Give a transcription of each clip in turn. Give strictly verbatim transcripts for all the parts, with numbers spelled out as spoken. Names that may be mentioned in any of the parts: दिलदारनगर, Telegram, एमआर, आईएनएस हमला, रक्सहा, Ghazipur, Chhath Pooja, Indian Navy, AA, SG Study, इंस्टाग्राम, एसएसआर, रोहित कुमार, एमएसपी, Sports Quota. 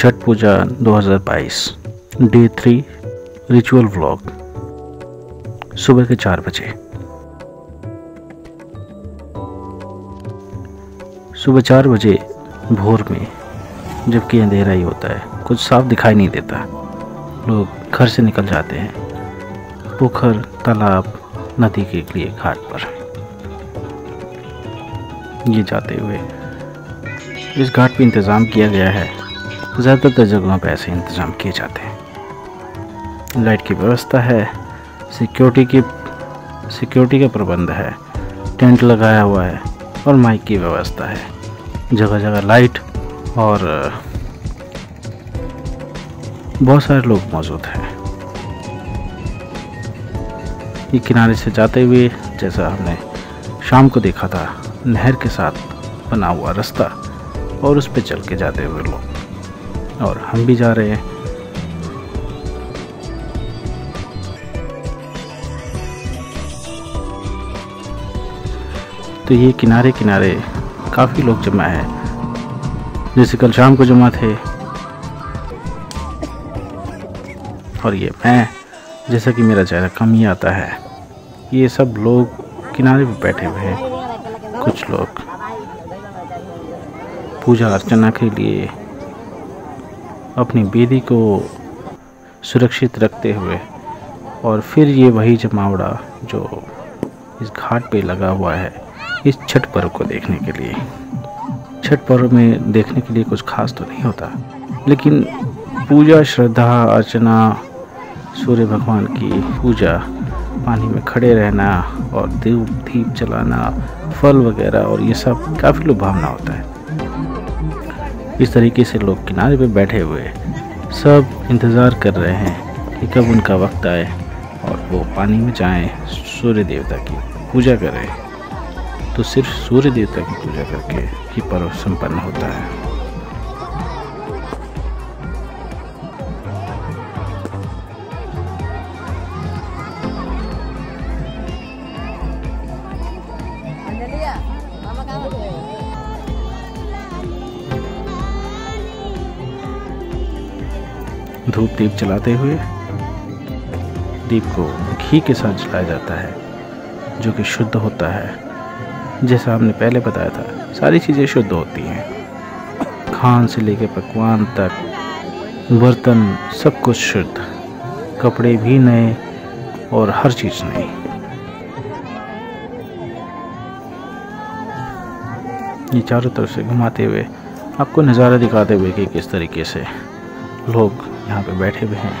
छठ पूजा दो हज़ार बाईस डे थ्री रिचुअल व्लॉग सुबह के चार बजे। सुबह चार बजे भोर में, जबकि अंधेरा ही होता है, कुछ साफ दिखाई नहीं देता, लोग घर से निकल जाते हैं पोखर, तालाब, नदी के लिए घाट पर। ये जाते हुए इस घाट पे इंतज़ाम किया गया है, ज़्यादातर जगहों पर ऐसे इंतज़ाम किए जाते हैं। लाइट की व्यवस्था है, सिक्योरिटी की सिक्योरिटी का प्रबंध है, टेंट लगाया हुआ है और माइक की व्यवस्था है। जगह जगह लाइट और बहुत सारे लोग मौजूद हैं। ये किनारे से जाते हुए, जैसा हमने शाम को देखा था, नहर के साथ बना हुआ रास्ता और उस पे चल के जाते हुए लोग, और हम भी जा रहे हैं। तो ये किनारे किनारे काफ़ी लोग जमा है, जैसे कल शाम को जमा थे। और ये मैं, जैसा कि मेरा चेहरा कम ही आता है, ये सब लोग किनारे पर बैठे हुए हैं। कुछ लोग पूजा अर्चना के लिए अपनी बेदी को सुरक्षित रखते हुए, और फिर ये वही जमावड़ा जो इस घाट पे लगा हुआ है इस छठ पर्व को देखने के लिए। छठ पर्व में देखने के लिए कुछ खास तो नहीं होता, लेकिन पूजा, श्रद्धा, अर्चना, सूर्य भगवान की पूजा, पानी में खड़े रहना और दीप दीप जलाना, फल वगैरह और ये सब काफ़ी लुभावना होता है। इस तरीके से लोग किनारे पे बैठे हुए सब इंतज़ार कर रहे हैं कि कब उनका वक्त आए और वो पानी में जाएं, सूर्य देवता की पूजा करें। तो सिर्फ सूर्य देवता की पूजा करके ही पर्व संपन्न होता है। धूप दीप जलाते हुए, दीप को घी के साथ जलाया जाता है जो कि शुद्ध होता है। जैसा हमने पहले बताया था, सारी चीज़ें शुद्ध होती हैं, खान से लेकर पकवान तक, बर्तन, सब कुछ शुद्ध, कपड़े भी नए और हर चीज़ नई। ये चारों तरफ से घुमाते हुए आपको नज़ारा दिखाते हुए कि किस तरीके से लोग यहाँ पे बैठे हुए हैं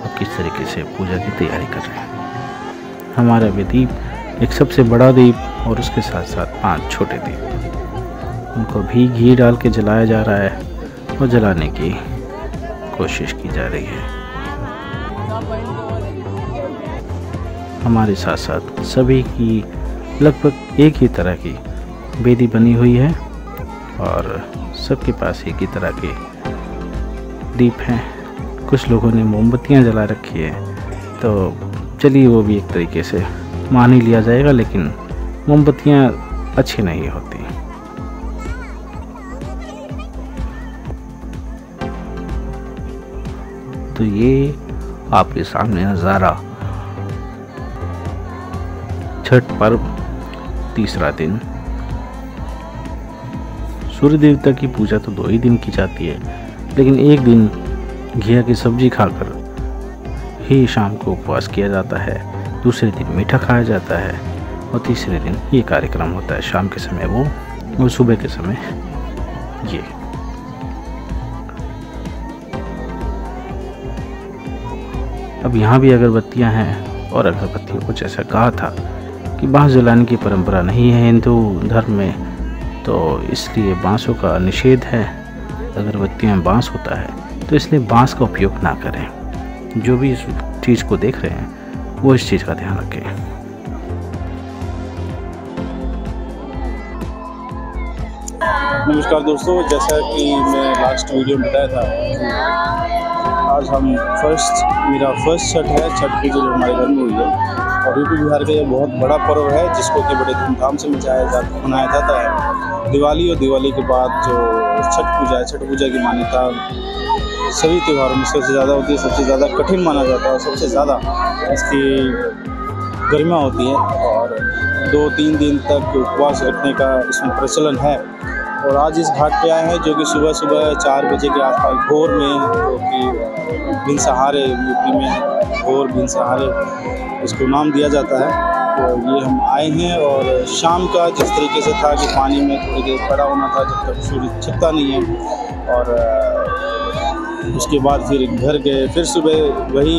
और किस तरीके से पूजा की तैयारी कर रहे हैं। हमारा भी दीप, एक सबसे बड़ा दीप और उसके साथ साथ पांच छोटे दीप, उनको भी घी डाल के जलाया जा रहा है और जलाने की कोशिश की जा रही है। हमारे साथ साथ सभी की लगभग एक ही तरह की बेदी बनी हुई है और सबके पास एक ही तरह के दीप हैं। कुछ लोगों ने मोमबत्तियां जला रखी है, तो चलिए वो भी एक तरीके से मान ही लिया जाएगा, लेकिन मोमबत्तियाँ अच्छी नहीं होती। तो ये आपके सामने नज़ारा छठ पर्व तीसरा दिन। सूर्य देवता की पूजा तो दो ही दिन की जाती है, लेकिन एक दिन घिया की सब्जी खाकर ही शाम को उपवास किया जाता है, दूसरे दिन मीठा खाया जाता है और तीसरे दिन ये कार्यक्रम होता है। शाम के समय वो और सुबह के समय ये। अब यहाँ भी अगरबत्तियाँ हैं, और अगरबत्तियों को जैसा कहा था कि बांस जलाने की परंपरा नहीं है हिंदू धर्म में, तो इसलिए बांसों का निषेध है। अगरबत्तियों में बांस होता है, तो इसलिए बांस का उपयोग ना करें। जो भी इस चीज़ को देख रहे हैं वो इस चीज़ का ध्यान रखें। नमस्कार दोस्तों, जैसा कि मैं लास्ट वीडियो में बताया था, आज हम फर्स्ट मेरा फर्स्ट छठ है। छठ पूजा जो हमारे घर में हुई है, और यूपी बिहार का ये बहुत बड़ा पर्व है जिसको कि बड़े धूमधाम से मचाया जाता मनाया जाता है। दिवाली और दिवाली के बाद जो छठ पूजा है, छठ पूजा की मान्यता सभी त्योहारों में सबसे ज़्यादा होती है, सबसे ज़्यादा कठिन माना जाता है और सबसे ज़्यादा इसकी गरिमा होती है और दो तीन दिन तक उपवास रखने का इसमें प्रचलन है। और आज इस घाट पे आए हैं जो कि सुबह सुबह चार बजे के आसपास भोर में, जो कि बिन सहारे यूपी में भोर बिन सहारे इसको नाम दिया जाता है। तो ये हम आए हैं और शाम का जिस तरीके से था कि पानी में थोड़ी देर पड़ा होना था जब तक सूरज छिपता नहीं है, और उसके बाद फिर घर गए, फिर सुबह वही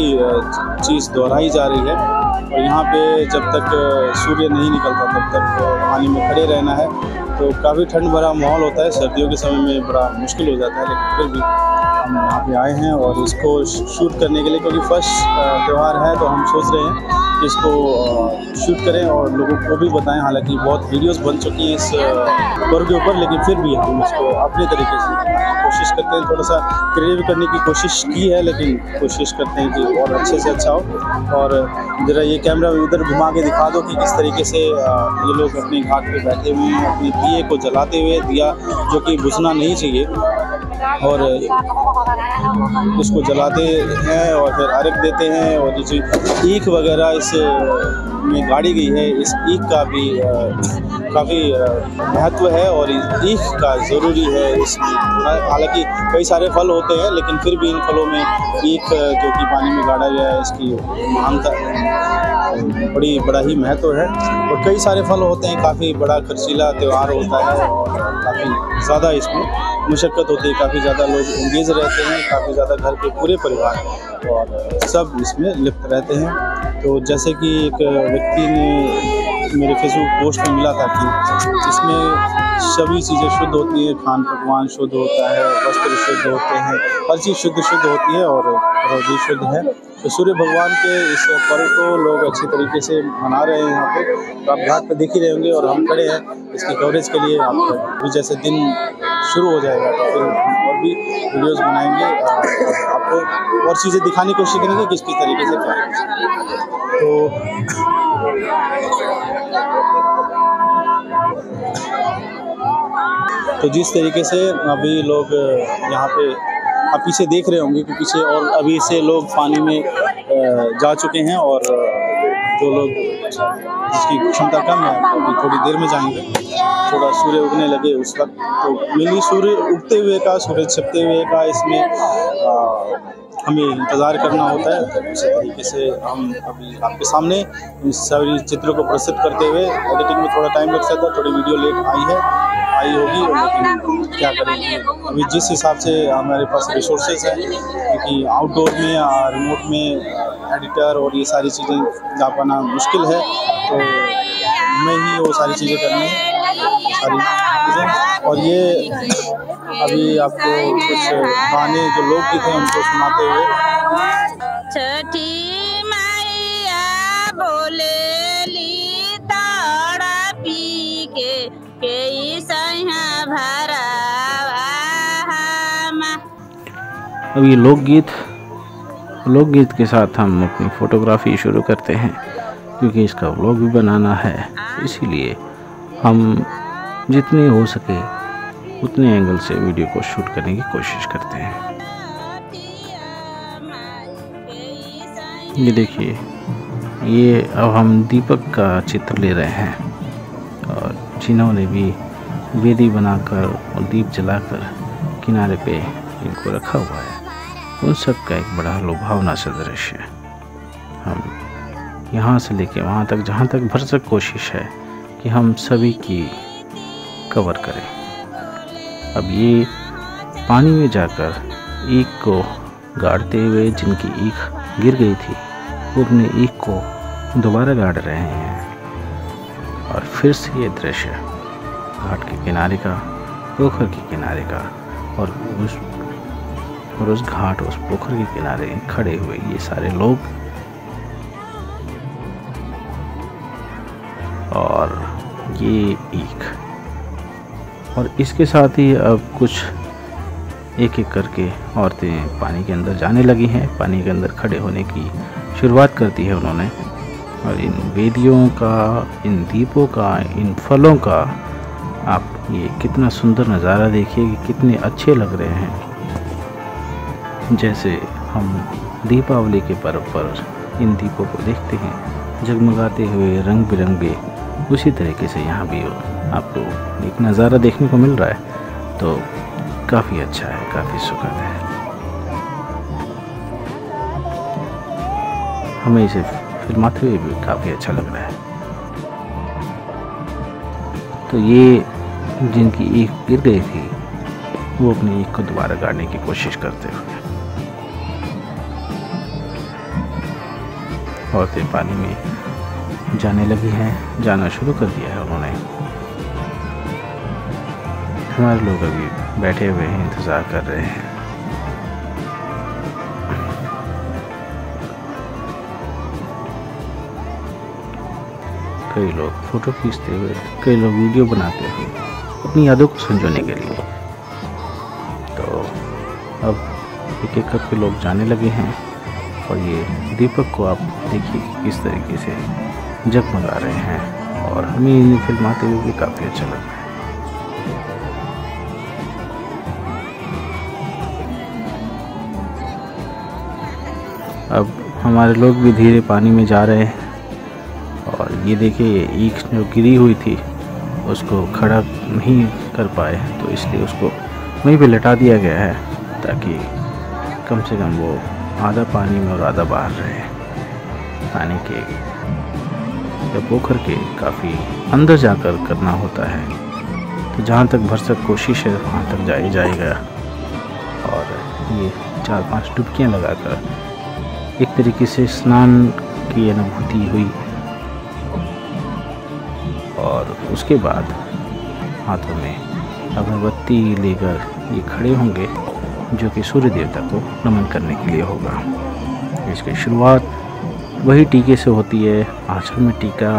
चीज़ दोहराई जा रही है। और यहाँ पे जब तक सूर्य नहीं निकलता तब तक पानी में खड़े रहना है, तो काफ़ी ठंड भरा माहौल होता है। सर्दियों के समय में बड़ा मुश्किल हो जाता है, लेकिन फिर भी हम यहाँ पे आए हैं और इसको शूट करने के लिए, क्योंकि फर्स्ट त्यौहार है तो हम सोच रहे हैं इसको शूट करें और लोगों को भी बताएं। हालांकि बहुत वीडियोस बन चुकी हैं इस पर्व के ऊपर, लेकिन फिर भी हम इसको अपने तरीके से कोशिश करते हैं, थोड़ा सा क्रिएटिव करने की कोशिश की है, लेकिन कोशिश करते हैं कि और अच्छे से अच्छा हो। और ज़रा ये कैमरा उधर घुमा के दिखा दो कि किस तरीके से ये लोग अपने घाट पर बैठे हुए हैं, अपने दिए को जलाते हुए, दिया जो कि बुझना नहीं चाहिए, और उसको जलाते हैं और फिर अर्घ देते हैं। और जैसे ईख वगैरह इस में गाड़ी गई है, इस ईख का भी काफ़ी महत्व है और ईख का ज़रूरी है इसमें। हालांकि कई सारे फल होते हैं, लेकिन फिर भी इन फलों में ईख जो कि पानी में गाड़ा गया है, इसकी महानता बड़ी बड़ा ही महत्व है। और कई सारे फल होते हैं, काफ़ी बड़ा खर्चीला त्यौहार होता है और काफ़ी ज़्यादा इसमें मुशक्क़त होती है, काफ़ी ज़्यादा लोग एंगेज रहते हैं, काफ़ी ज़्यादा घर के पूरे परिवार और सब इसमें लिप्त रहते हैं। तो जैसे कि एक व्यक्ति ने मेरे फेसबुक पोस्ट में मिला था कि इसमें सभी चीज़ें शुद्ध होती हैं, खान पकवान शुद्ध होता है, वस्त्र शुद्ध होते हैं, हर चीज़ शुद्ध शुद्ध होती है और रोजी शुद्ध है। तो सूर्य भगवान के इस पर्व को लोग अच्छे तरीके से मना रहे हैं यहाँ पे। तो आप घाट पे देख ही रहे होंगे और हम खड़े हैं इसकी कवरेज के लिए। आप जैसे दिन शुरू हो जाएगा तो फिर और भी वीडियोस बनाएंगे, आपको और चीज़ें दिखाने की कोशिश करेंगे किस किस तरीके से क्या है। तो तो जिस तरीके से अभी लोग यहाँ पे आप पीछे देख रहे होंगे कि पीछे और अभी से लोग पानी में जा चुके हैं, और जो लोग जिसकी क्षमता कम है अभी थोड़ी देर में जाएंगे, थोड़ा सूर्य उगने लगे उस वक्त। तो मिली सूर्य उगते हुए का, सूर्य छिपते हुए का इसमें आ, हमें इंतज़ार करना होता है। तो उसी तरीके से हम अभी आपके सामने इन सारी चित्रों को प्रस्तुत करते हुए, एडिटिंग में थोड़ा टाइम लग सकता है, थोड़ी वीडियो लेट आई है आई होगी, लेकिन क्या करेंगे अभी जिस हिसाब से हमारे पास रिसोर्सेज हैं, क्योंकि आउटडोर में या रिमोट में एडिटर और ये सारी चीज़ें जा पाना मुश्किल है, तो मैं ही वो सारी चीज़ें करनी है सारी चीज़ें। और ये अभी आपको कुछ गाने जो लोकगीत हैं उनको सुनाते हुए अब ये लोकगीत लोकगीत के साथ हम अपनी फ़ोटोग्राफी शुरू करते हैं, क्योंकि इसका व्लॉग भी बनाना है। इसीलिए हम जितने हो सके उतने एंगल से वीडियो को शूट करने की कोशिश करते हैं। ये देखिए, ये अब हम दीपक का चित्र ले रहे हैं, और जिन्होंने भी वेदी बनाकर और दीप जलाकर किनारे पे इनको रखा हुआ है, उन सब का एक बड़ा लुभावना सा दृश्य है। हम यहाँ से लेके वहाँ तक, जहाँ तक भरसक कोशिश है कि हम सभी की कवर करें। अब ये पानी में जाकर ईख को गाड़ते हुए, जिनकी ईख गिर गई थी वो अपने ईख को दोबारा गाड़ रहे हैं, और फिर से ये दृश्य घाट के किनारे का, पोखर के किनारे का, और उस और उस घाट उस पोखर के किनारे खड़े हुए ये सारे लोग, और ये ईख। और इसके साथ ही अब कुछ एक एक करके औरतें पानी के अंदर जाने लगी हैं, पानी के अंदर खड़े होने की शुरुआत करती है उन्होंने, और इन वेदियों का, इन दीपों का, इन फलों का आप ये कितना सुंदर नज़ारा देखिए कि कितने अच्छे लग रहे हैं। जैसे हम दीपावली के पर्व पर इन दीपों को देखते हैं जगमगाते हुए रंग बिरंगे, उसी तरीके से यहाँ भी आपको एक नज़ारा देखने को मिल रहा है, तो काफ़ी अच्छा है, काफ़ी सुखद है। हमें इसे फिल्माते हुए भी काफ़ी अच्छा लग रहा है। तो ये जिनकी ईख गिर गई थी वो अपनी ईख को दोबारा गाड़ने की कोशिश करते हुए औरतें पानी में जाने लगी हैं, जाना शुरू कर दिया है उन्होंने। हमारे लोग अभी बैठे हुए हैं, इंतज़ार कर रहे हैं। कई लोग फोटो खींचते हुए, कई लोग वीडियो बनाते हुए अपनी यादों को संजोने के लिए। तो अब एक एक करके लोग जाने लगे हैं और ये दीपक को आप देखिए किस तरीके से जगमगा रहे हैं, और हमें इन्हें फिल्माते हुए भी काफ़ी अच्छा लग रहा है। अब हमारे लोग भी धीरे पानी में जा रहे हैं, और ये देखिए ईख जो गिरी हुई थी उसको खड़ा नहीं कर पाए, तो इसलिए उसको वहीं पे लटा दिया गया है ताकि कम से कम वो आधा पानी में और आधा बाहर रहे। पानी के या पोखर के काफ़ी अंदर जाकर करना होता है, तो जहाँ तक भरसक कोशिश है वहाँ तक जाया जाएगा। और ये चार पांच डुबकियाँ लगाकर एक तरीके से स्नान की अनुभूति हुई, और उसके बाद हाथों में अगरबत्ती लेकर ये खड़े होंगे जो कि सूर्य देवता को नमन करने के लिए होगा। इसकी शुरुआत वही टीके से होती है, आंचल में टीका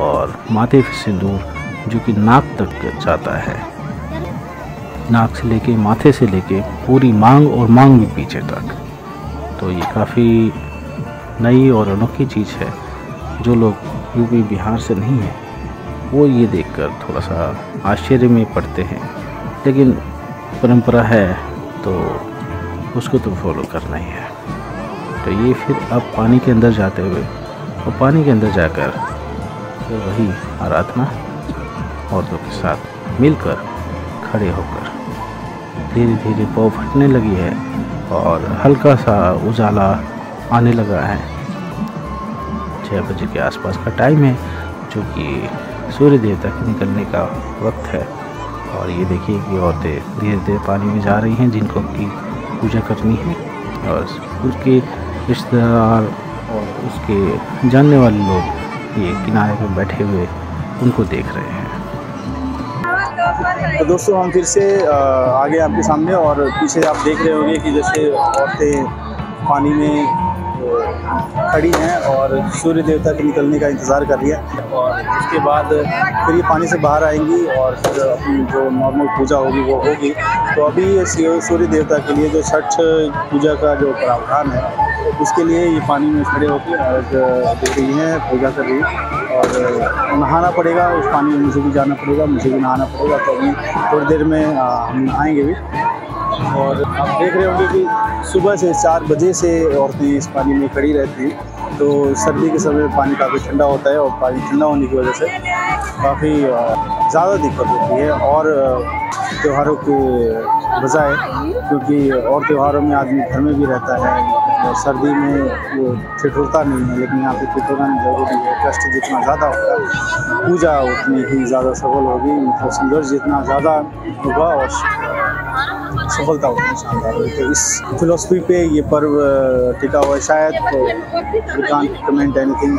और माथे से दूर जो कि नाक तक जाता है, नाक से लेके माथे से लेके पूरी मांग और मांग भी पीछे तक। तो ये काफ़ी नई और अनोखी चीज़ है, जो लोग यूपी बिहार से नहीं है वो ये देखकर थोड़ा सा आश्चर्य में पड़ते हैं, लेकिन परंपरा है तो उसको तो फॉलो करना ही है। तो ये फिर अब पानी के अंदर जाते हुए और पानी के अंदर जाकर फिर वही आराधना औरतों के साथ मिलकर खड़े होकर धीरे धीरे पाँव फटने लगी है और हल्का सा उजाला आने लगा है। छः बजे के आसपास का टाइम है जो कि सूर्य देवता के निकलने का वक्त है, और ये देखिए कि औरतें धीरे धीरे पानी में जा रही हैं जिनको की पूजा करनी है, और उसके रिश्तेदार और उसके जानने वाले लोग ये किनारे पर बैठे हुए उनको देख रहे हैं। तो दोस्तों हम फिर से आगे आपके सामने, और पीछे आप देख रहे होंगे कि जैसे औरतें पानी में खड़ी हैं और सूर्य देवता के निकलने का इंतज़ार कर रही है, और उसके बाद फिर ये पानी से बाहर आएंगी और फिर अपनी जो नॉर्मल पूजा होगी वो होगी। तो अभी ये सूर्य देवता के लिए जो छठ पूजा का जो प्रावधान है उसके लिए ये पानी में खड़े होकर और देख रही हैं, पूजा कर रही है, और नहाना पड़ेगा उस पानी में, मुझे भी जाना पड़ेगा, मुझे भी नहाना पड़ेगा। तो अभी थोड़ी देर में हम आएँगे भी, और आप देख रहे होंगे कि सुबह से चार बजे से औरतें इस पानी में खड़ी रहती हैं। तो सर्दी के समय पानी काफ़ी ठंडा होता है, और पानी ठंडा होने की वजह से काफ़ी ज़्यादा दिक्कत होती है और त्योहारों के बजाय, क्योंकि और त्योहारों में आदमी घर में भी रहता है और सर्दी में वो ठिठुरता नहीं है, लेकिन यहाँ पे ठिठुरना जरूरी है। कष्ट जितना ज़्यादा होगा पूजा उतनी ही ज़्यादा सफल होगी, मतलब संघर्ष जितना ज़्यादा होगा और सफलता होगी शानदार। तो इस फिलॉसफी पे ये पर्व टिका हुआ है शायद। तो वी कांट कमेंट एनीथिंग,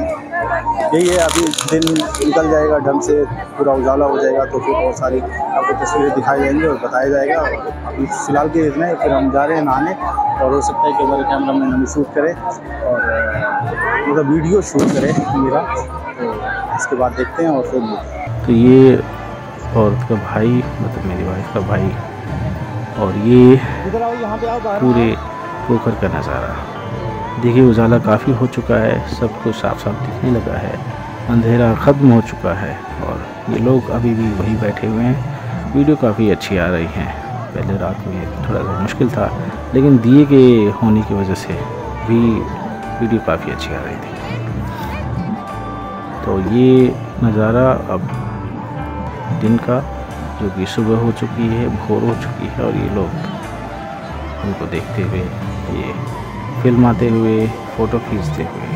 यही है। अभी दिन निकल जाएगा ढंग से, पूरा उजाला हो जाएगा तो फिर बहुत सारी आपको तस्वीरें दिखाई जाएंगी और बताया जाएगा। अभी फिलहाल के इतना है, फिर हम जा रहे हैं नहाने, और हो सकता है कि हमारे कैमरा मैन हमें शूट करे और मतलब वीडियो शूट करे मेरा, तो इसके बाद देखते हैं। और फिर तो ये औरत का भाई, मतलब मेरी वाइफ का भाई, और ये पूरे पोखर का नज़ारा देखिए। उजाला काफ़ी हो चुका है, सब कुछ साफ साफ दिखने लगा है, अंधेरा ख़त्म हो चुका है, और ये लोग अभी भी वहीं बैठे हुए हैं। वीडियो काफ़ी अच्छी आ रही है, पहले रात में थोड़ा सा मुश्किल था, लेकिन दिए के होने की वजह से भी वीडियो काफ़ी अच्छी आ रही थी। तो ये नज़ारा अब दिन का, जो कि सुबह हो चुकी है, भोर हो चुकी है, और ये लोग उनको देखते हुए, ये फिल्म आते हुए, फ़ोटो खींचते हुए,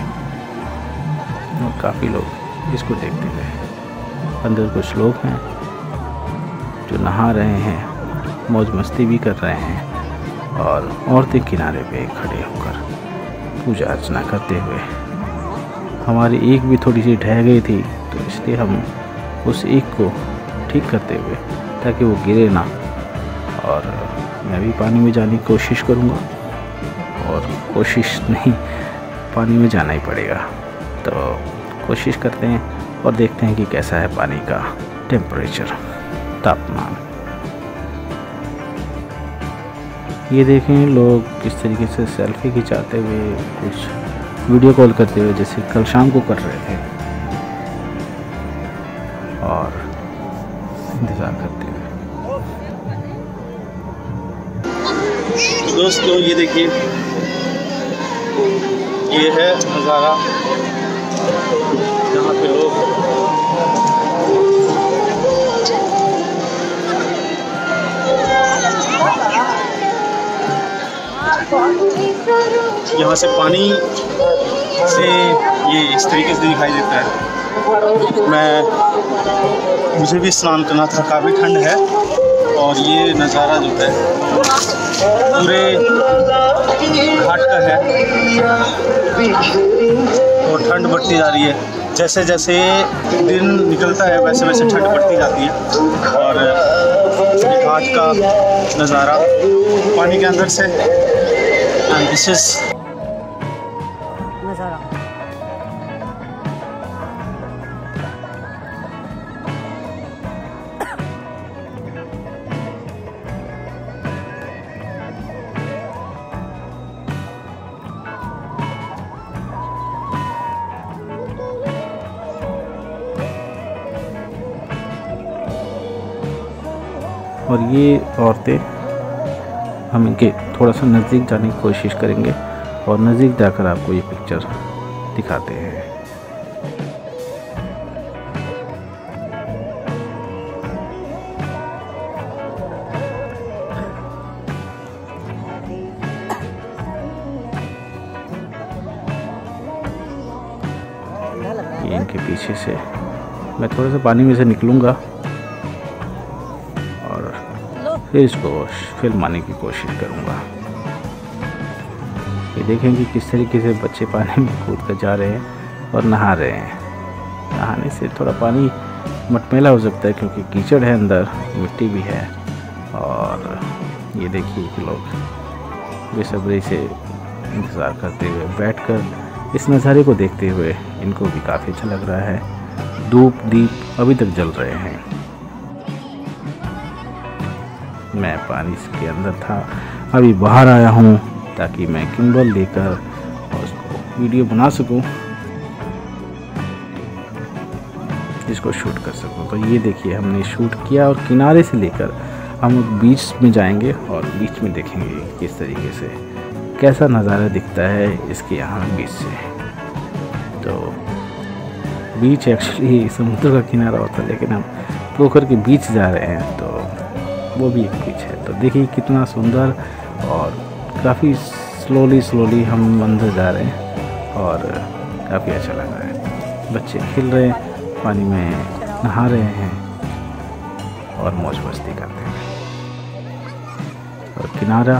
और काफ़ी लोग इसको देखते हुए। अंदर कुछ लोग हैं जो नहा रहे हैं, मौज मस्ती भी कर रहे हैं, और औरतें किनारे पे खड़े होकर पूजा अर्चना करते हुए। हमारी एक भी थोड़ी सी ढह गई थी, तो इसलिए हम उस एक को ठीक करते हुए ताकि वो गिरे ना, और मैं भी पानी में जाने की कोशिश करूँगा, और कोशिश नहीं, पानी में जाना ही पड़ेगा। तो कोशिश करते हैं और देखते हैं कि कैसा है पानी का टेम्परेचर, तापमान। ये देखें, लोग किस तरीके से सेल्फी खिंचाते हुए, कुछ वीडियो कॉल करते हुए, जैसे कल शाम को कर रहे थे, और इंतज़ार करते हुए। दोस्तों ये देखिए, ये है नज़ारा जहाँ पे लोग यहाँ से पानी से ये इस तरीके से दिखाई देता है। मैं मुझे भी स्नान करना था, काफ़ी ठंड है, और ये नज़ारा जो है पूरे घाट का है, और ठंड बढ़ती जा रही है। जैसे जैसे दिन निकलता है वैसे वैसे ठंड बढ़ती जाती है, और घाट का नज़ारा पानी के अंदर से, एंड दिस इज नज़ारा। और ये औरतें, हम इनके थोड़ा सा नज़दीक जाने की कोशिश करेंगे, और नज़दीक जाकर आपको ये पिक्चर दिखाते हैं। ये इनके पीछे से, मैं थोड़ा सा पानी में से निकलूँगा, फिर इसको फिल्म आने की कोशिश करूँगा। ये देखें कि किस तरीके से बच्चे पानी में कूद कर जा रहे हैं और नहा रहे हैं। नहाने से थोड़ा पानी मटमैला हो सकता है, क्योंकि कीचड़ है, अंदर मिट्टी भी है। और ये देखिए कि लोग बेसब्री से इंतज़ार करते हुए बैठकर इस नज़ारे को देखते हुए, इनको भी काफ़ी अच्छा लग रहा है। धूप दीप अभी तक जल रहे हैं। मैं पानी के अंदर था, अभी बाहर आया हूँ ताकि मैं किम्बल लेकर और उसको वीडियो बना सकूँ, जिसको शूट कर सकूँ। तो ये देखिए, हमने शूट किया, और किनारे से लेकर हम बीच में जाएंगे, और बीच में देखेंगे किस तरीके से कैसा नज़ारा दिखता है इसके यहाँ बीच से। तो बीच एक्चुअली समुद्र का किनारा होता है, लेकिन हम पोखर के बीच जा रहे हैं, तो वो भी एक बीच है। तो देखिए कितना सुंदर, और काफ़ी स्लोली स्लोली हम अंदर जा रहे हैं, और काफ़ी अच्छा लग रहा है। बच्चे खेल रहे हैं, पानी में नहा रहे हैं, और मौज मस्ती करते हैं। और किनारा,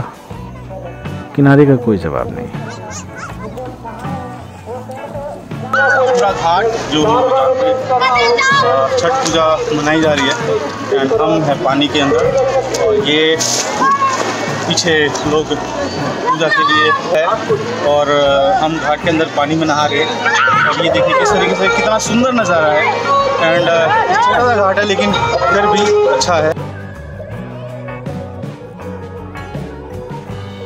किनारे का कोई जवाब नहीं। पूरा घाट जो छठ पूजा मनाई जा रही है, एंड हम है पानी के अंदर, और ये पीछे लोग पूजा के लिए है, और हम घाट के अंदर पानी में नहा रहे हैं। और ये देखिए किस तरीके से, कितना सुंदर नज़ारा है। एंड छोटा सा घाट है, लेकिन फिर भी अच्छा है।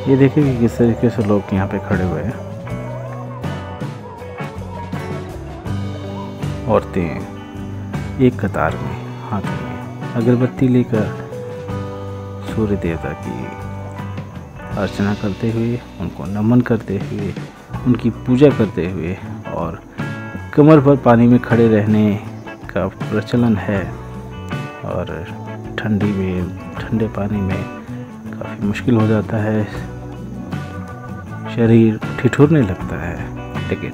ये देखिए कि किस तरीके से लोग यहाँ पे खड़े हुए हैं, औरतें एक कतार में हाथ में अगरबत्ती लेकर सूर्य देवता की अर्चना करते हुए, उनको नमन करते हुए, उनकी पूजा करते हुए और कमर पर पानी में खड़े रहने का प्रचलन है। और ठंडी में, ठंडे पानी में काफ़ी मुश्किल हो जाता है, शरीर ठिठुरने लगता है, लेकिन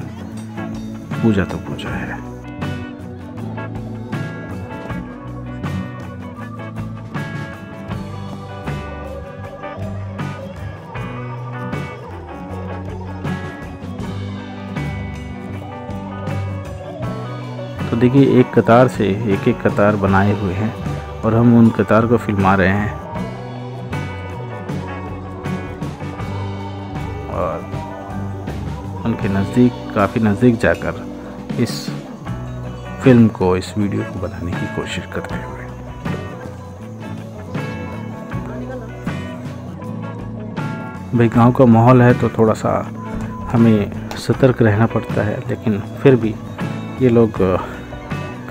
पूजा तो पूजा है। तो देखिए, एक कतार से एक एक कतार बनाए हुए हैं और हम उन कतार को फिल्मा रहे हैं। और उनके नज़दीक, काफ़ी नज़दीक जाकर इस फिल्म को, इस वीडियो को बनाने की कोशिश करते हैं। भाई, गांव का माहौल है तो थोड़ा सा हमें सतर्क रहना पड़ता है, लेकिन फिर भी ये लोग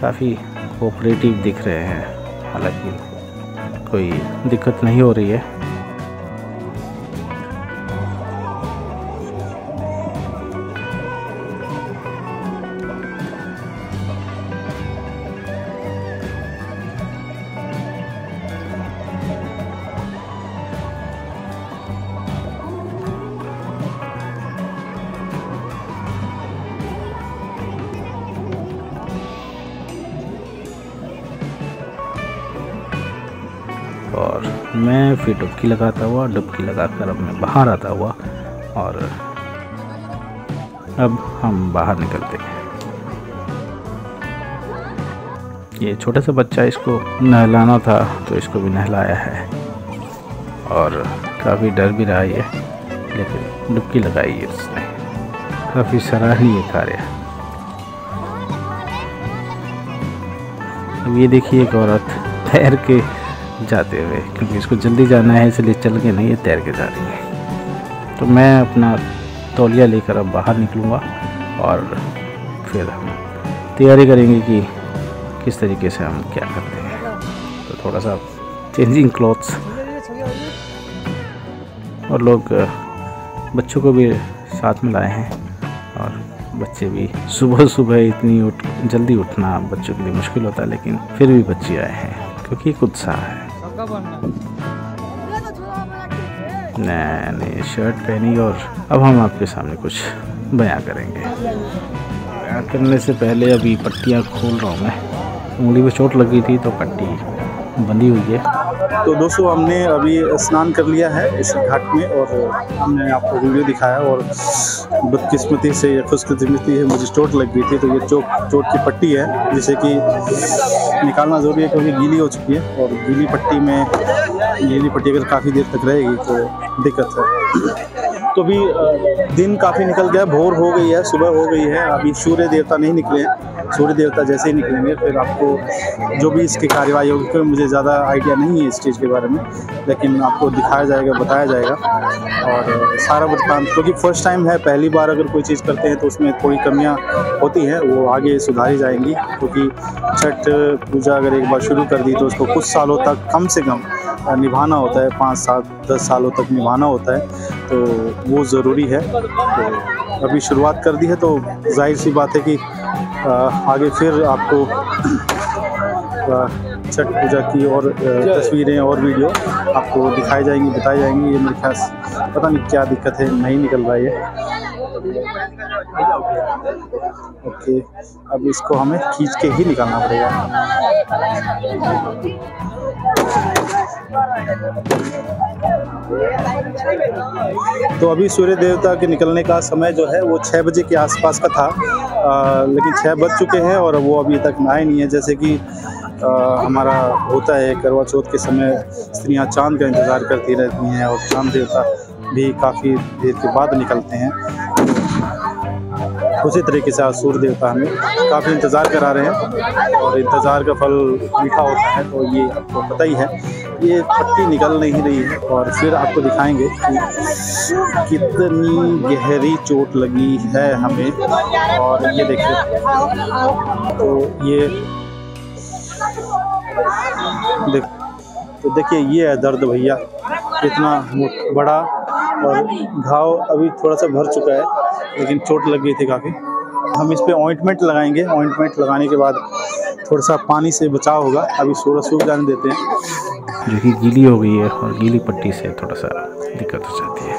काफ़ी कोऑपरेटिव दिख रहे हैं, हालांकि कोई दिक्कत नहीं हो रही है। और मैं फिर डुबकी लगाता हुआ, डुबकी लगाकर अब मैं बाहर आता हुआ, और अब हम बाहर निकलते हैं। ये छोटा सा बच्चा, इसको नहलाना था तो इसको भी नहलाया है और काफ़ी डर भी रहा है, लेकिन डुबकी लगाई है उसने। काफ़ी सराहनीय कार्य। अब ये देखिए, एक औरत तैर के जाते हुए, क्योंकि इसको जल्दी जाना है इसलिए चल के नहीं, तैर के जा रही है। तो मैं अपना तौलिया लेकर अब बाहर निकलूँगा और फिर हम तैयारी करेंगे कि किस तरीके से हम क्या करते हैं। तो थोड़ा सा चेंजिंग क्लॉथ्स, और लोग बच्चों को भी साथ में लाए हैं। और बच्चे भी, सुबह सुबह इतनी उठ जल्दी उठना बच्चों के लिए मुश्किल होता है, लेकिन फिर भी बच्चे आए हैं क्योंकि कुछ सा है। नहीं नहीं, शर्ट पहनी। और अब हम आपके सामने कुछ बयां करेंगे। बयां करने से पहले अभी पट्टियाँ खोल रहा हूँ मैं। उंगली पे चोट लगी थी तो पट्टी बंधी हुई है। तो दोस्तों, हमने अभी स्नान कर लिया है इस घाट में, और हमने आपको वीडियो दिखाया। और बदकिस्मती से या खुशकिस्मती है, मुझे चोट लग गई थी। तो ये चोट चोट की पट्टी है, जिसे कि निकालना ज़रूरी है क्योंकि गीली हो चुकी है। और गीली पट्टी में, गीली पट्टी अगर काफ़ी देर तक रहेगी तो दिक्कत है। तो भी दिन काफ़ी निकल गया, भोर हो गई है, सुबह हो गई है। अभी सूर्य देवता नहीं निकले हैं। सूर्य देवता जैसे ही निकलेंगे फिर आपको जो भी इसकी कार्यवाही होगी, क्योंकि मुझे ज़्यादा आइडिया नहीं है इस चीज़ के बारे में, लेकिन आपको दिखाया जाएगा, बताया जाएगा और सारा वृत्तांत। क्योंकि फर्स्ट टाइम है, पहली बार अगर कोई चीज़ करते हैं तो उसमें थोड़ी कमियाँ होती हैं, वो आगे सुधारी जाएंगी। क्योंकि छठ पूजा अगर एक बार शुरू कर दी तो उसको कुछ सालों तक कम से कम निभाना होता है, पाँच सात दस सालों तक निभाना होता है, तो वो ज़रूरी है। तो अभी शुरुआत कर दी है तो जाहिर सी बात है कि आगे फिर आपको छठ पूजा की और तस्वीरें और वीडियो आपको दिखाई जाएंगी, बताई जाएंगी। ये मेरे ख्याल, पता नहीं क्या दिक्कत है, नहीं निकल रहा है। ओके, अब इसको हमें खींच के ही निकालना पड़ेगा। तो अभी सूर्य देवता के निकलने का समय जो है वो छः बजे के आसपास का था, आ, लेकिन छः बज चुके हैं और वो अभी तक आए नहीं है। जैसे कि आ, हमारा होता है करवा चौथ के समय, स्त्रियाँ चांद का इंतज़ार करती रहती हैं और चांद देवता भी काफ़ी देर के बाद निकलते हैं। उसी तरीके से आज सूर्य देवता हमें काफ़ी इंतज़ार करा रहे हैं और इंतज़ार का फल मीठा होता है, तो ये आपको पता ही है। ये पट्टी निकल नहीं रही है और फिर आपको दिखाएंगे कि कितनी गहरी चोट लगी है हमें। और ये देखिए, तो ये देख तो देखिए ये है दर्द भैया, इतना बड़ा, और घाव अभी थोड़ा सा भर चुका है लेकिन चोट लग गई थी काफ़ी। हम इस पर ऑइंटमेंट लगाएंगे, ऑइंटमेंट लगाने के बाद थोड़ा सा पानी से बचाव होगा। अभी सूरज सूख जाने देते हैं। जो कि गीली हो गई है और गीली पट्टी से थोड़ा सा दिक्कत हो जाती है।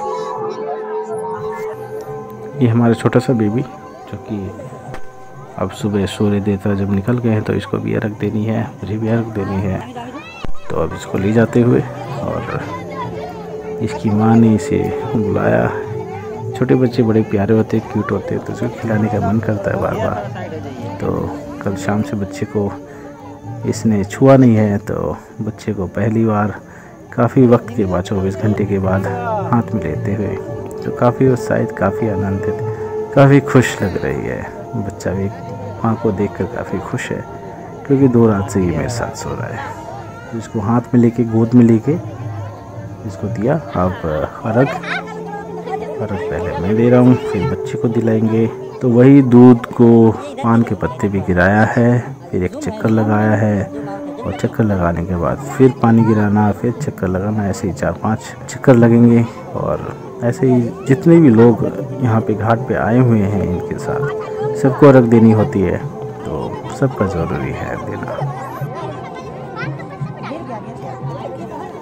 ये हमारा छोटा सा बेबी, जो कि अब सुबह सूर्य देवता जब निकल गए हैं तो इसको भी अर्घ देनी है, मुझे भी अर्घ देनी है। तो अब इसको ले जाते हुए, और इसकी माँ ने इसे बुलाया। छोटे बच्चे बड़े प्यारे होते हैं, क्यूट होते हैं, तो इसको खिलाने का मन करता है बार बार। तो कल शाम से बच्चे को इसने छुआ नहीं है, तो बच्चे को पहली बार काफ़ी वक्त के बाद, चौबीस घंटे के बाद हाथ में लेते हुए तो काफ़ी उत्साहित, काफ़ी आनंदित, काफ़ी खुश लग रही है। बच्चा भी माँ को देखकर काफ़ी खुश है, क्योंकि दो रात से ये मेरे साथ सो रहा है। तो इसको हाथ में लेके, गोद में लेके इसको दिया। अब अर्घ अर्घ पहले मैं दे रहा हूँ, फिर बच्चे को दिलाएंगे। तो वही दूध को पान के पत्ते भी गिराया है, फिर एक चक्कर लगाया है, और चक्कर लगाने के बाद फिर पानी गिराना, फिर चक्कर लगाना, ऐसे ही चार पांच चक्कर लगेंगे। और ऐसे ही जितने भी लोग यहाँ पे घाट पे आए हुए हैं, इनके साथ सबको अर्घ देनी होती है, तो सबका ज़रूरी है देना।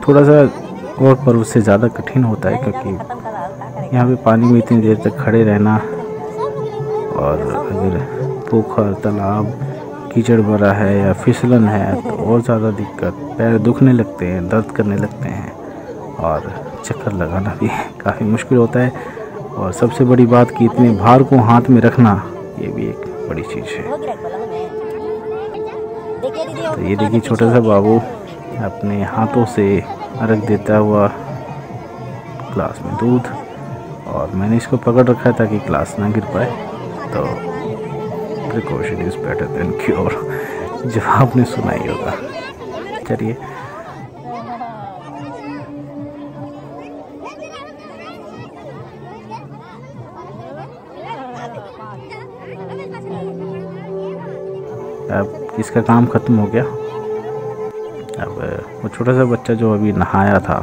थोड़ा सा और पर्व से ज़्यादा कठिन होता है, क्योंकि यहाँ पे पानी में इतनी देर तक खड़े रहना, और अगर पोखर, तालाब कीचड़ भरा है या फिसलन है तो और ज़्यादा दिक्कत, पैर दुखने लगते हैं, दर्द करने लगते हैं, और चक्कर लगाना भी काफ़ी मुश्किल होता है। और सबसे बड़ी बात कि इतने भार को हाथ में रखना, ये भी एक बड़ी चीज़ है। तो ये देखिए छोटा सा बाबू अपने हाथों से अर्घ देता हुआ ग्लास में दूध, और मैंने इसको पकड़ रखा है ताकि ग्लास ना गिर पाए। तो precaution is better than cure, जो आपने सुना ही होगा। चलिए, अब इसका काम ख़त्म हो गया। अब वो छोटा सा बच्चा जो अभी नहाया था,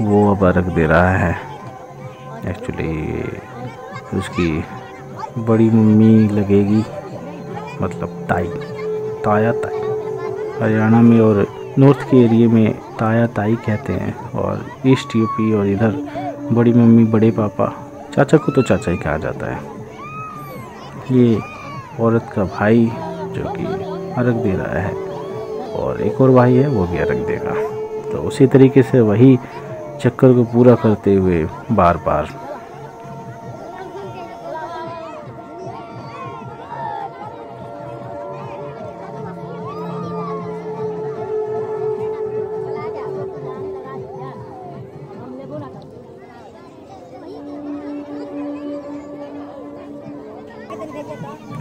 वो अब अर्घ दे रहा है। एक्चुअली उसकी बड़ी मम्मी लगेगी, मतलब ताई, ताया ताई। हरियाणा में और नॉर्थ के एरिया में ताया ताई कहते हैं, और ईस्ट यूपी और इधर बड़ी मम्मी, बड़े पापा, चाचा को तो चाचा ही कहा जाता है। ये औरत का भाई जो कि अर्घ दे रहा है, और एक और भाई है वो भी अर्घ देगा। तो उसी तरीके से वही चक्कर को पूरा करते हुए बार बार।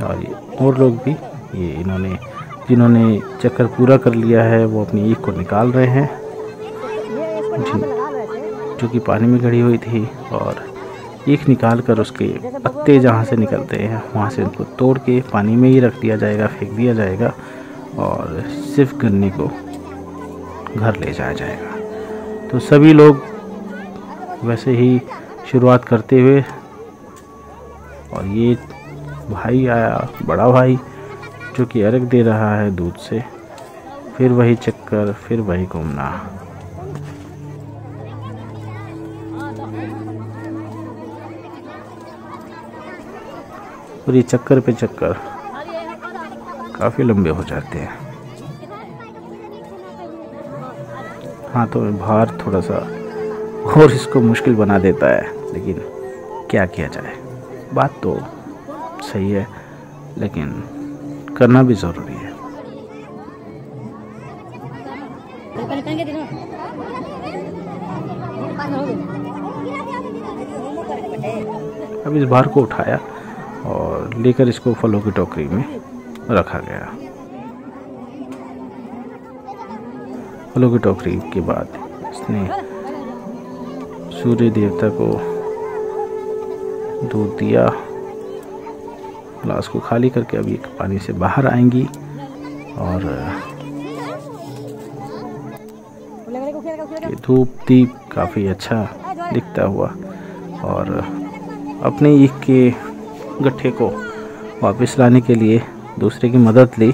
और ये और लोग भी, ये इन्होंने जिन्होंने चक्कर पूरा कर लिया है वो अपनी ईख को निकाल रहे हैं, जो कि पानी में गड़ी हुई थी। और ईख निकाल कर उसके पत्ते जहाँ से निकलते हैं वहाँ से उनको तोड़ के पानी में ही रख दिया जाएगा, फेंक दिया जाएगा, और सिर्फ गन्ने को घर ले जाया जाएगा। तो सभी लोग वैसे ही शुरुआत करते हुए, और ये भाई आया, बड़ा भाई, जो कि अर्घ दे रहा है दूध से, फिर वही चक्कर, फिर वही घूमना। और ये चक्कर पे चक्कर काफ़ी लंबे हो जाते हैं। हाथों में भार थोड़ा सा और इसको मुश्किल बना देता है, लेकिन क्या किया जाए। बात तो सही है, लेकिन करना भी ज़रूरी है। अब इस भार को उठाया और लेकर इसको फलों की टोकरी में रखा गया। फलों की टोकरी के बाद इसने सूर्य देवता को दूध दिया, ग्लास को खाली करके अभी एक पानी से बाहर आएंगी, और ये धूप दीप काफ़ी अच्छा दिखता हुआ, और अपने ईख के गट्ठे को वापस लाने के लिए दूसरे की मदद ली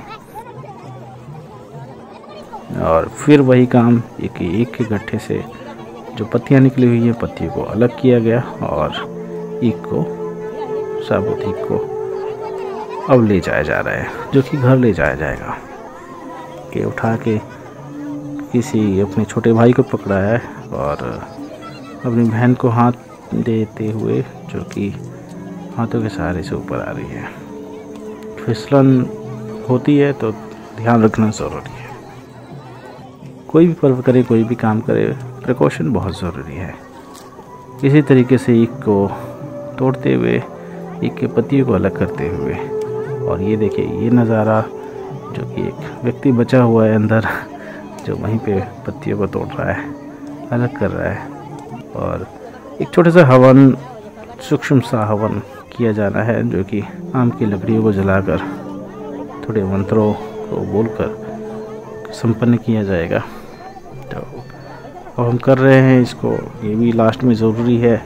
और फिर वही काम एक ईख के गट्ठे से जो पत्तियाँ निकली हुई हैं पत्तियों को अलग किया गया और ईख को साबुत ईख को अब ले जाया जा रहा है जो कि घर ले जाया जाएगा। ये उठा के किसी अपने छोटे भाई को पकड़ा है और अपनी बहन को हाथ देते हुए जो कि हाथों के सहारे से ऊपर आ रही है। फिसलन होती है तो ध्यान रखना ज़रूरी है। कोई भी पर्व करे कोई भी काम करे प्रिकॉशन बहुत ज़रूरी है। इसी तरीके से ईख को तोड़ते हुए ईख के पत्तियों को अलग करते हुए, और ये देखिए ये नज़ारा जो कि एक व्यक्ति बचा हुआ है अंदर जो वहीं पे पत्तियों को तोड़ रहा है अलग कर रहा है, और एक छोटा सा हवन सूक्ष्म सा हवन किया जाना है जो कि आम की लकड़ियों को जलाकर थोड़े मंत्रों को बोलकर संपन्न किया जाएगा। तो अब हम कर रहे हैं इसको, ये भी लास्ट में ज़रूरी है।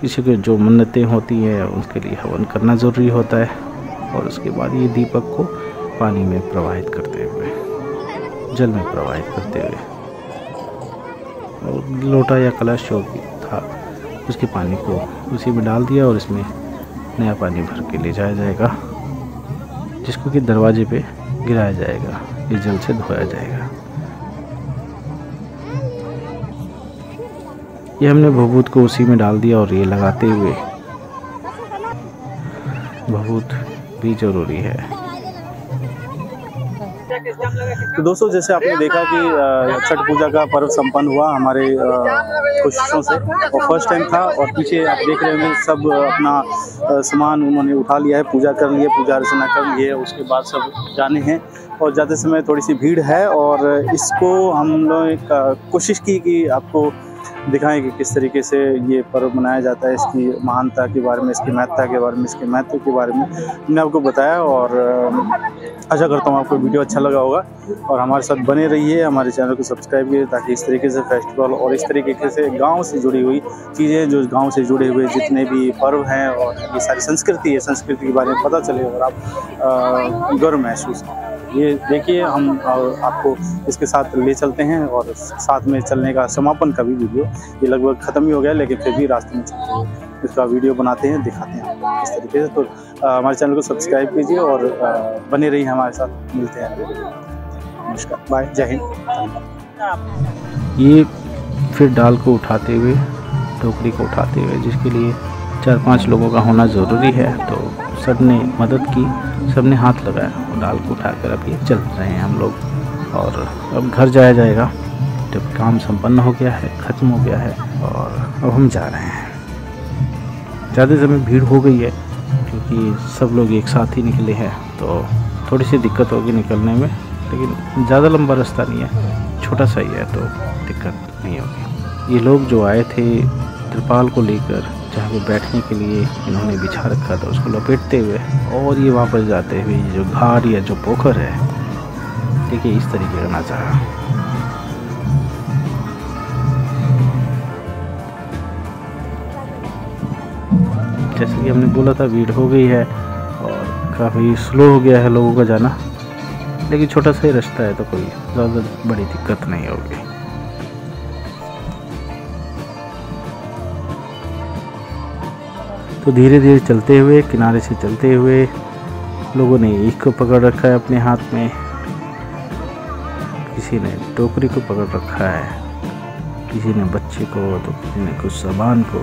किसी को जो मन्नतें होती हैं उनके लिए हवन करना ज़रूरी होता है, और उसके बाद ये दीपक को पानी में प्रवाहित करते हुए जल में प्रवाहित करते हुए, और लोटा या कलश जो था उसके पानी को उसी में डाल दिया और इसमें नया पानी भर के ले जाया जाएगा जिसको कि दरवाजे पे गिराया जाएगा, इस जल से धोया जाएगा। ये हमने भभूत को उसी में डाल दिया और ये लगाते हुए, भभूत भी ज़रूरी है। तो दोस्तों जैसे आपने देखा कि छठ पूजा का पर्व संपन्न हुआ हमारे कोशिशों से, और फर्स्ट टाइम था, और पीछे आप देख रहे होंगे सब अपना सामान उन्होंने उठा लिया है, पूजा कर लिए, पूजा अर्चना कर लिए, उसके बाद सब जाने हैं, और जाते समय थोड़ी सी भीड़ है, और इसको हम लोग कोशिश की कि आपको दिखाएं कि किस तरीके से ये पर्व मनाया जाता है, इसकी महानता के बारे में, इसकी महत्ता के बारे में, इसके महत्व के बारे में हमने आपको बताया, और आशा करता हूँ आपको वीडियो अच्छा लगा होगा। और हमारे साथ बने रहिए, हमारे चैनल को सब्सक्राइब कीजिए ताकि इस तरीके से फेस्टिवल और इस तरीके से गाँव से जुड़ी हुई चीज़ें, जो गाँव से जुड़े हुए जितने भी पर्व हैं और ये सारी संस्कृति है, संस्कृति के बारे में पता चले और आप गर्व महसूस करें। ये देखिए हम आपको इसके साथ ले चलते हैं, और साथ में चलने का समापन का भी वीडियो ये लगभग ख़त्म ही हो गया, लेकिन फिर भी रास्ते में चलते हैं इसका वीडियो बनाते हैं, दिखाते हैं आपको इस तरीके से। तो हमारे चैनल को सब्सक्राइब कीजिए और आ, बने रहिए हमारे साथ। मिलते हैं, नमस्कार, बाय, जय हिंद। ये फिर दाल को उठाते हुए, टोकरी को उठाते हुए, जिसके लिए चार पाँच लोगों का होना ज़रूरी है, तो सब ने मदद की, सब ने हाथ लगाया और दाल को उठाकर अब ये चल रहे हैं हम लोग, और अब घर जाया जाएगा जब काम संपन्न हो गया है, ख़त्म हो गया है, और अब हम जा रहे हैं। ज़्यादा समय भीड़ हो गई है क्योंकि सब लोग एक साथ ही निकले हैं, तो थोड़ी सी दिक्कत होगी निकलने में, लेकिन ज़्यादा लंबा रास्ता नहीं है, छोटा सा ही है, तो दिक्कत नहीं होगी। ये लोग जो आए थे त्रिपाल को लेकर जहाँ पे बैठने के लिए इन्होंने बिछा रखा था, उसको लपेटते हुए और ये वापस जाते हुए, ये जो घाट या जो पोखर है, देखिए इस तरीके का नज़ारा। जैसे कि हमने बोला था भीड़ हो गई है और काफ़ी स्लो हो गया है लोगों का जाना, लेकिन छोटा सा ही रास्ता है तो कोई ज़्यादा बड़ी दिक्कत नहीं होगी। तो धीरे धीरे चलते हुए, किनारे से चलते हुए, लोगों ने ईख को पकड़ रखा है अपने हाथ में, किसी ने टोकरी को पकड़ रखा है, किसी ने बच्चे को, तो किसी ने कुछ सामान को।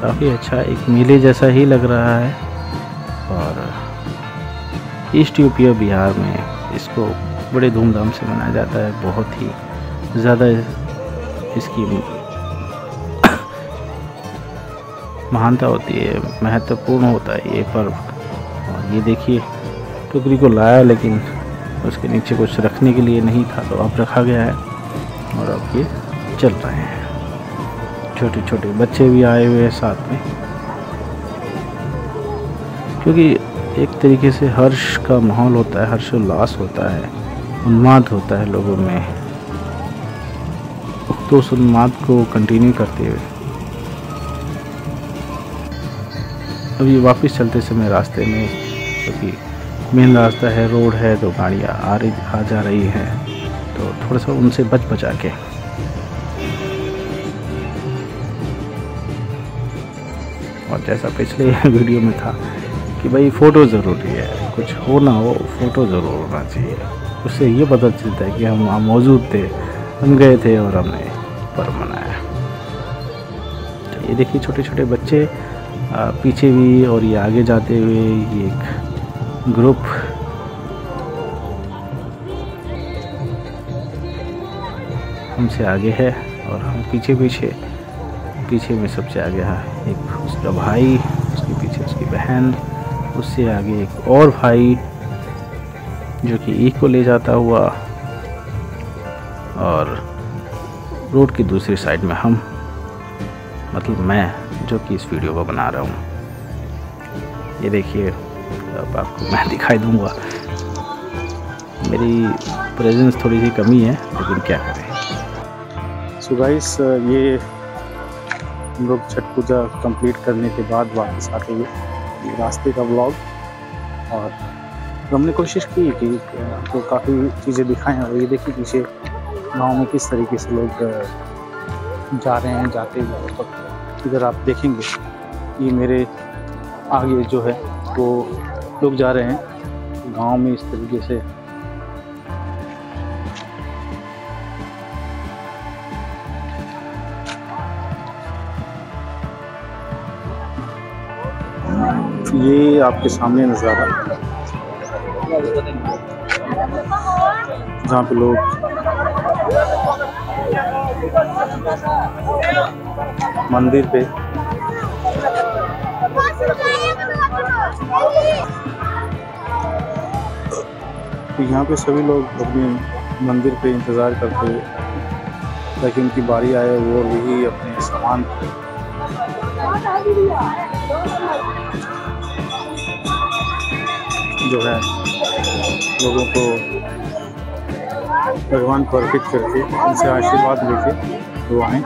काफ़ी अच्छा एक मेले जैसा ही लग रहा है, और ईस्ट यूपी और बिहार में इसको बड़े धूमधाम से मनाया जाता है। बहुत ही ज़्यादा इसकी महानता होती है, महत्वपूर्ण होता है ये पर्व। और ये देखिए टोकरी को लाया, लेकिन उसके नीचे कुछ रखने के लिए नहीं था, तो अब रखा गया है, और अब ये चल रहे हैं। छोटे छोटे बच्चे भी आए हुए हैं साथ में, क्योंकि एक तरीके से हर्ष का माहौल होता है, हर्षोल्लास होता है, उन्माद होता है लोगों में, तो उस उन्माद को कंटिन्यू करते हुए अभी वापस चलते समय रास्ते में, क्योंकि मेन रास्ता है, रोड है, तो गाड़ियाँ आ रही आ जा रही हैं, तो थोड़ा सा उनसे बच बचा के। और जैसा पिछले वीडियो में था कि भाई फ़ोटो ज़रूरी है, कुछ हो ना हो फ़ोटो ज़रूर होना चाहिए, उससे ये पता चलता है कि हम वहाँ मौजूद थे, हम गए थे और हमने पर्व मनाया। तो ये देखिए छोटे छोटे बच्चे पीछे भी और ये आगे जाते हुए, ये एक ग्रुप। हमसे आगे है और हम पीछे पीछे पीछे में सबसे आगे है एक उसका भाई, उसके पीछे उसकी बहन, उससे आगे एक और भाई जो कि एक को ले जाता हुआ, और रोड की दूसरी साइड में हम, मतलब मैं जो कि इस वीडियो को बना रहा हूँ। ये देखिए, अब आपको मैं दिखाई दूँगा, मेरी प्रेजेंस थोड़ी सी कमी है लेकिन क्या करें। सो गाइस, ये हम लोग छठ पूजा कंप्लीट करने के बाद वापस आते हुए रास्ते का व्लॉग, और हमने कोशिश की कि आपको काफ़ी चीज़ें दिखाएं। और ये देखिए पीछे गाँव में किस तरीके से लोग जा रहे हैं, जाते हुए। तो इधर आप देखेंगे, ये मेरे आगे जो है वो लोग जा रहे हैं गाँव में इस तरीके से। ये आपके सामने नज़ारा, जहाँ पे लोग मंदिर पे तो यहाँ पे सभी लोग अपने मंदिर पे इंतज़ार करते हुए ताकि उनकी बारी आए, वो भी अपने सामान जो है लोगों को भगवान पर अर्पित करके उनसे आशीर्वाद लेके वो आए।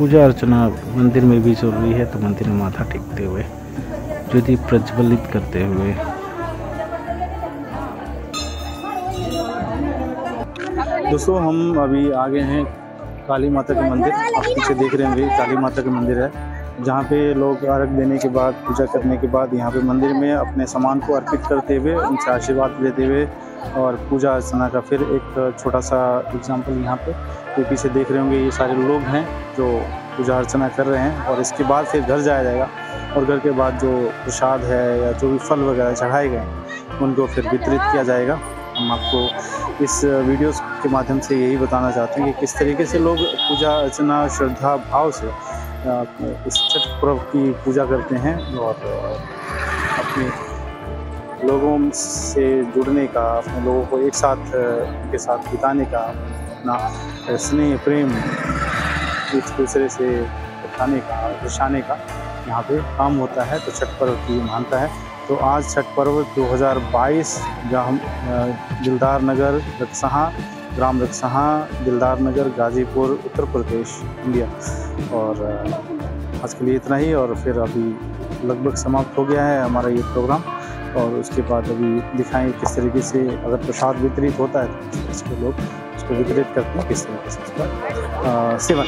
पूजा अर्चना मंदिर में भी जरूरी है, तो मंदिर में माथा टेकते हुए, ज्योति प्रज्वलित करते हुए। दोस्तों, हम अभी आ गए हैं काली माता के मंदिर। आप पीछे देख रहे होंगे काली माता का मंदिर है, जहाँ पे लोग अर्घ देने के बाद, पूजा करने के बाद यहाँ पे मंदिर में अपने सामान को अर्पित करते हुए, उनसे आशीर्वाद लेते हुए और पूजा अर्चना का फिर एक छोटा सा एग्जाम्पल यहाँ पे। तो पीछे देख रहे होंगे ये सारे लोग हैं जो पूजा अर्चना कर रहे हैं, और इसके बाद फिर घर जाया जाएगा, और घर के बाद जो प्रसाद है या जो भी फल वगैरह चढ़ाए गए उनको फिर वितरित किया जाएगा। हम आपको इस वीडियोस के माध्यम से यही बताना चाहते हैं कि किस तरीके से लोग पूजा अर्चना श्रद्धा भाव से इस छठ पर्व की पूजा करते हैं और अपने लोगों से जुड़ने का, अपने लोगों को एक साथ उनके साथ बिताने का, अपना स्नेह प्रेम एक दूसरे से बताने का, दर्शाने का यहाँ पे काम होता है। तो छठ पर्व की मानता है। तो आज छठ पर्व दो हज़ार बाईस जहाँ हम दिलदारनगर रक्सहा, ग्राम रक्सहा, दिलदारनगर, गाजीपुर, उत्तर प्रदेश, इंडिया। और आज के लिए इतना ही, और फिर अभी लगभग समाप्त हो गया है हमारा ये प्रोग्राम। और उसके बाद अभी दिखाएँ किस तरीके से अगर प्रसाद वितरित होता है तो इसको लोग उसको वितरित करते हैं, किस तरीके से उसका सेवन। तो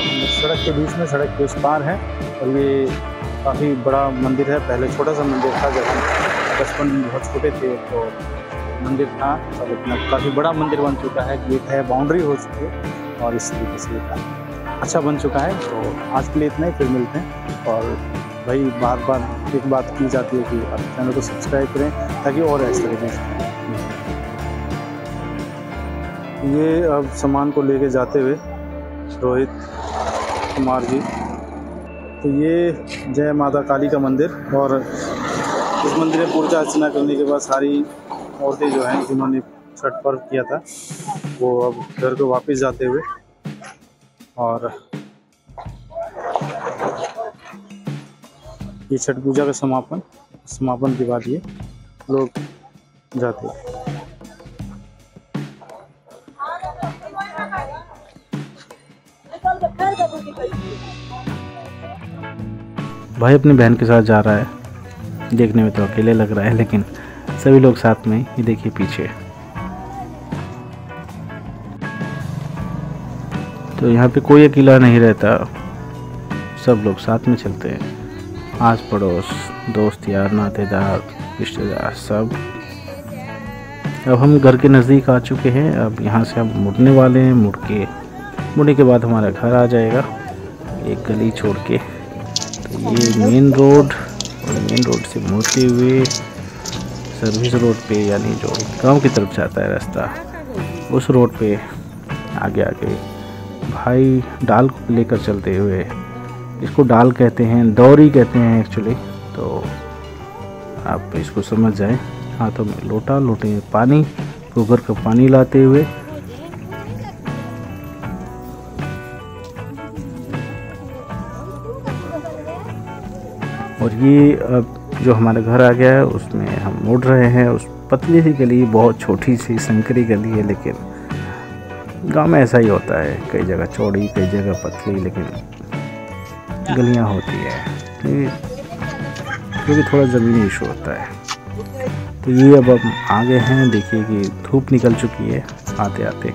हम सड़क के बीच में, सड़क के उस पार है, और ये काफ़ी बड़ा मंदिर है। पहले छोटा सा मंदिर था, जब हम बचपन में बहुत छोटे थे तो मंदिर था, और इतना काफ़ी बड़ा मंदिर बन चुका है कि एक है बाउंड्री हो चुकी है, और इस तरीके से अच्छा बन चुका है। तो आज के लिए इतना ही, फिर मिलते हैं। और भाई बार बार एक बात की जाती है कि आप चैनल को सब्सक्राइब करें ताकि और ऐसे रहें। ये अब सामान को लेके जाते हुए रोहित कुमार जी। तो ये जय माता काली का मंदिर, और इस मंदिर में पूजा अर्चना करने के बाद सारी औरतें जो हैं जिन्होंने छठ पर्व किया था वो अब घर को वापस जाते हुए और ये छठ पूजा का समापन समापन के बाद ये लोग जाते हैं। भाई अपनी बहन के साथ जा रहा है, देखने में तो अकेले लग रहा है लेकिन सभी लोग साथ में। ये देखिए पीछे, तो यहाँ पे कोई अकेला नहीं रहता, सब लोग साथ में चलते हैं। आस पड़ोस, दोस्त यार, नातेदार, रिश्तेदार सब। अब हम घर के नज़दीक आ चुके हैं, अब यहाँ से हम मुड़ने वाले हैं। मुड़ के मुड़ने के बाद हमारा घर आ जाएगा एक गली छोड़ के। तो ये मेन रोड और मेन रोड से मुड़ते हुए सर्विस रोड पे, यानी जो गांव की तरफ जाता है रास्ता, उस रोड पे आगे आगे भाई डाल को लेकर चलते हुए, इसको डाल कहते हैं, दौरी कहते हैं एक्चुअली, तो आप इसको समझ जाएं। हाथों में लोटा, लोटे में पानी, गोबर का पानी लाते हुए और ये अब जो हमारा घर आ गया है उसमें हम मुड़ रहे हैं। उस पतली सी गली, बहुत छोटी सी संकरी गली है, लेकिन गांव में ऐसा ही होता है, कई जगह चौड़ी कई जगह पतली लेकिन गलियां होती है, क्योंकि थोड़ा ज़मीनी इशू होता है। तो ये अब हम आ गए हैं, देखिए कि धूप निकल चुकी है आते आते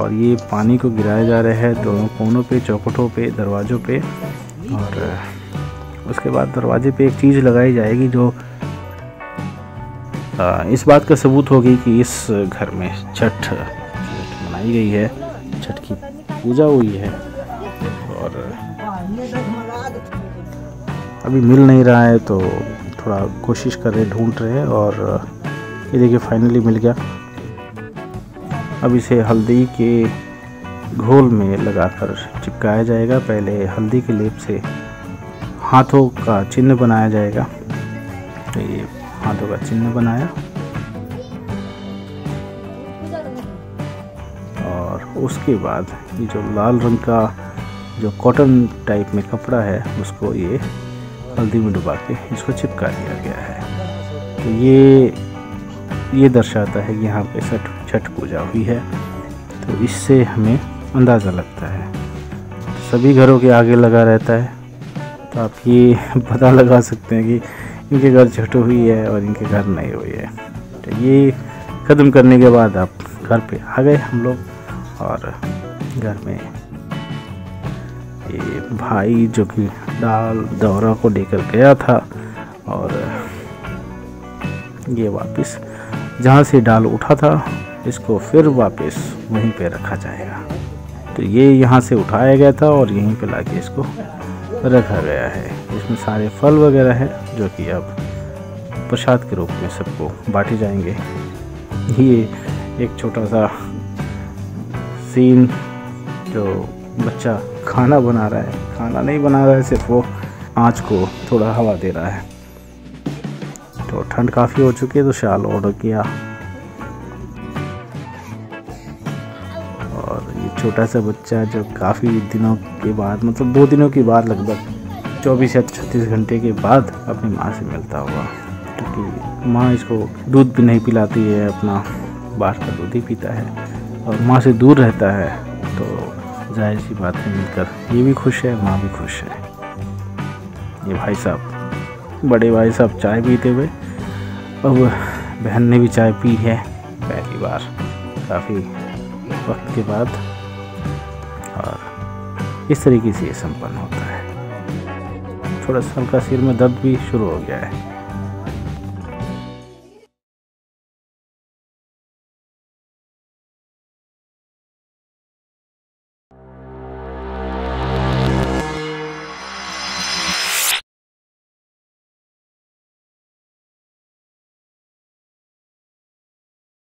और ये पानी को गिराया जा रहा है दोनों कोनों पे, चौखटों पे, दरवाज़ों पे। और उसके बाद दरवाजे पे एक चीज़ लगाई जाएगी जो आ, इस बात का सबूत होगी कि इस घर में छठ छठ मनाई गई है, छठ की पूजा हुई है। और अभी मिल नहीं रहा है तो थोड़ा कोशिश कर रहे, ढूंढ रहे हैं। और ये देखिए फाइनली मिल गया। अब इसे हल्दी के घोल में लगाकर चिपकाया जाएगा। पहले हल्दी के लेप से हाथों का चिन्ह बनाया जाएगा, तो ये हाथों का चिन्ह बनाया और उसके बाद ये जो लाल रंग का जो कॉटन टाइप में कपड़ा है उसको ये हल्दी में डुबा के इसको चिपका दिया गया है। तो ये ये दर्शाता है कि यहाँ पे छठ छठ पूजा हुई है, तो इससे हमें अंदाज़ा लगता है। सभी घरों के आगे लगा रहता है, तो आप ये पता लगा सकते हैं कि इनके घर छठ हुई है और इनके घर नहीं हुई है। तो ये ख़त्म करने के बाद आप घर पे आ गए हम लोग, और घर में ये भाई जो कि डाल दौरा को लेकर गया था और ये वापस जहाँ से डाल उठा था इसको फिर वापस वहीं पे रखा जाएगा। तो ये यहाँ से उठाया गया था और यहीं पे लाके इसको रखा गया है। इसमें सारे फल वगैरह हैं जो कि अब प्रसाद के रूप में सबको बांटे जाएंगे। ये एक छोटा सा सीन, जो बच्चा खाना बना रहा है, खाना नहीं बना रहा है, सिर्फ वो आँच को थोड़ा हवा दे रहा है। तो ठंड काफ़ी हो चुकी है तो शाल ऑर्डर किया और ये छोटा सा बच्चा जो काफ़ी दिनों के बाद, मतलब दो दिनों के बाद, लगभग चौबीस या छत्तीस घंटे के बाद अपनी माँ से मिलता हुआ, क्योंकि माँ इसको दूध भी नहीं पिलाती है, अपना बाहर का दूध ही पीता है और माँ से दूर रहता है। तो जाहिर सी बात है मिलकर ये भी खुश है, माँ भी खुश है। ये भाई साहब, बड़े भाई साहब चाय पीते हुए, अब बहन ने भी चाय पी है पहली बार काफ़ी वक्त के बाद, और इस तरीके से ये संपन्न होता है। थोड़ा सा हल्का सिर में दर्द भी शुरू हो गया है।